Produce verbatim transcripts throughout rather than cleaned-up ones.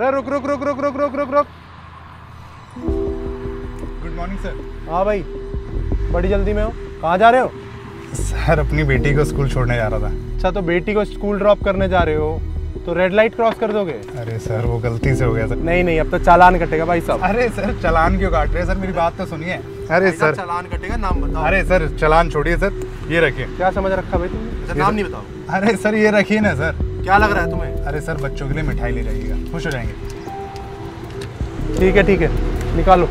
रुक रुक रुक रुक रुक रुक रुक रुक। Good morning sir. हाँ भाई, बड़ी जल्दी में हो, कहाँ जा रहे हो? सर अपनी बेटी को स्कूल छोड़ने जा रहा था। अच्छा, तो बेटी को स्कूल ड्रॉप करने जा रहे हो तो रेड लाइट क्रॉस कर दोगे? अरे सर वो गलती से हो गया सर। नहीं नहीं, अब तो चालान कटेगा भाई साहब। अरे सर चालान क्यों काट रहे हैं सर, मेरी बात तो सुनिए। अरे सर चालान कटेगा, नाम बताओ। अरे सर चालान छोड़िए सर, ये रखिए। क्या समझ रखा भाई तुमने? सर नाम नहीं बताओ। अरे सर ये रखिए ना सर। क्या लग रहा है तुम्हें? अरे सर बच्चों के लिए मिठाई ले जाइएगा, खुश हो जाएंगे। ठीक है ठीक है, निकालो।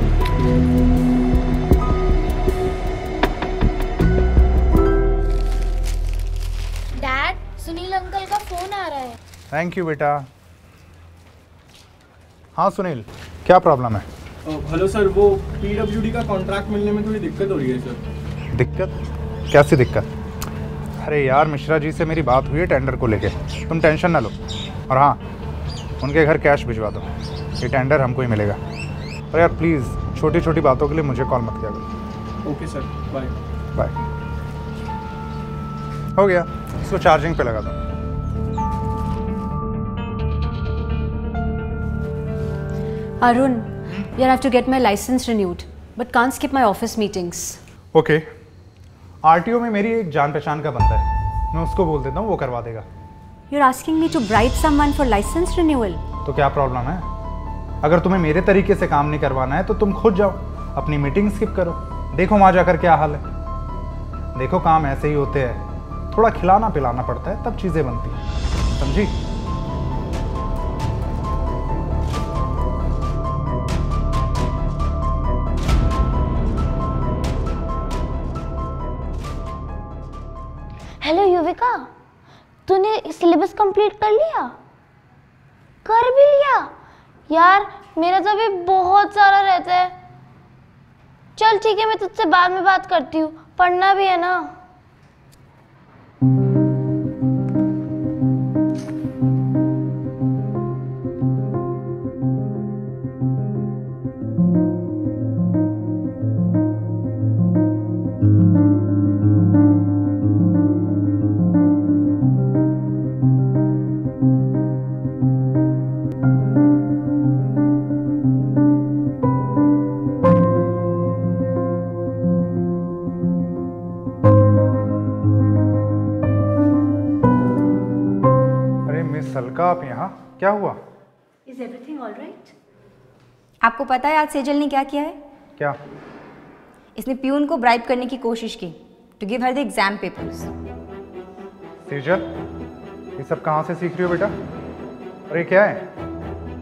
डैड, सुनील अंकल का फोन आ रहा है। थैंक यू बेटा। हाँ सुनील, क्या प्रॉब्लम है? हेलो सर, वो पीडब्ल्यूडी का कॉन्ट्रैक्ट मिलने में थोड़ी दिक्कत हो रही है सर। दिक्कत? कैसी दिक्कत? अरे यार मिश्रा जी से मेरी बात हुई है टेंडर को लेके, तुम टेंशन ना लो। और हाँ, उनके घर कैश भिजवा दो, ये टेंडर हमको ही मिलेगा। और यार प्लीज़ छोटी छोटी बातों के लिए मुझे कॉल मत किया करो। Okay sir, bye bye. हो गया, इसको चार्जिंग पे लगा दो। Arun, you have to get my license renewed, but can't skip my office meetings. Okay. R T O में मेरी एक जान पहचान का बंदा है, मैं उसको बोल देता हूँ, वो करवा देगा। You're asking me to bribe someone for license renewal. तो क्या प्रॉब्लम है? अगर तुम्हें मेरे तरीके से काम नहीं करवाना है तो तुम खुद जाओ, अपनी मीटिंग स्किप करो, देखो वहाँ जाकर क्या हाल है। देखो काम ऐसे ही होते हैं, थोड़ा खिलाना पिलाना पड़ता है तब चीज़ें बनती हैं, समझी? हेलो युविका, तूने सिलेबस कंप्लीट कर लिया? कर भी लिया? यार मेरा तो अभी बहुत सारा रहता है। चल ठीक है, मैं तुझसे बाद में बात करती हूँ, पढ़ना भी है ना। आप यहाँ क्या हुआ? Is everything all right? आपको पता है आज सेजल ने क्या किया है? क्या? इसने प्यून को ब्राइब करने की कोशिश की to give her the exam papers. Sejal, ये सब कहाँ से सीख रही हो बेटा? अरे क्या है?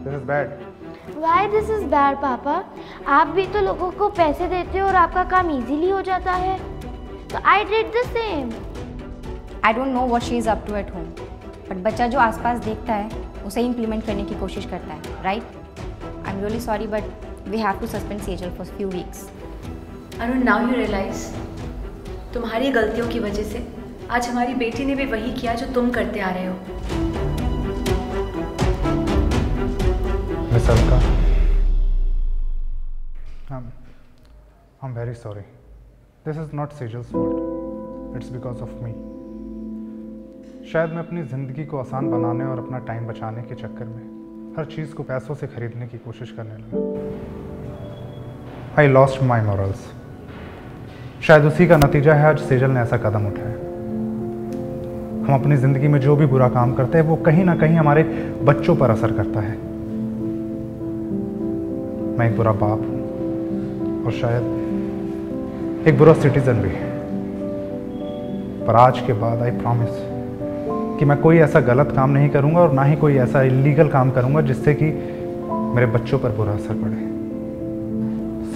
This is bad. Why this is bad, पापा? आप भी तो लोगों को पैसे देते हो और आपका काम इजीली हो जाता है। So I did the same. I don't know what she is up to at home. But बच्चा जो आसपास देखता है उसे इम्प्लीमेंट करने की कोशिश करता है, right? I am really sorry but we have to suspend Sejal for few weeks. Arun, now you realise तुम्हारी गलतियों की वजह से आज हमारी बेटी ने भी वही किया जो तुम करते आ रहे हो। Miss Alka, I am very sorry. This is not Sejal's fault, it's because of me. शायद मैं अपनी ज़िंदगी को आसान बनाने और अपना टाइम बचाने के चक्कर में हर चीज़ को पैसों से खरीदने की कोशिश करने लगा। I lost my morals. शायद उसी का नतीजा है आज सेजल ने ऐसा कदम उठाया। हम अपनी ज़िंदगी में जो भी बुरा काम करते हैं वो कहीं ना कहीं हमारे बच्चों पर असर करता है। मैं एक बुरा बाप हूँ और शायद एक बुरा सिटीज़न भी है, पर आज के बाद आई प्रॉमिस कि मैं कोई ऐसा गलत काम नहीं करूंगा और ना ही कोई ऐसा इलीगल काम करूंगा जिससे कि मेरे बच्चों पर बुरा असर पड़े।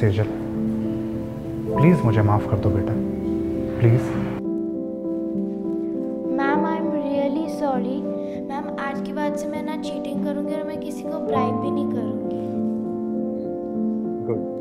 सेजल प्लीज मुझे माफ कर दो बेटा, please. Ma'am I am really sorry. Ma'am आज के बाद से मैं ना चीटिंग करूंगी और मैं किसी को ब्राइब भी नहीं करूंगी। गुड।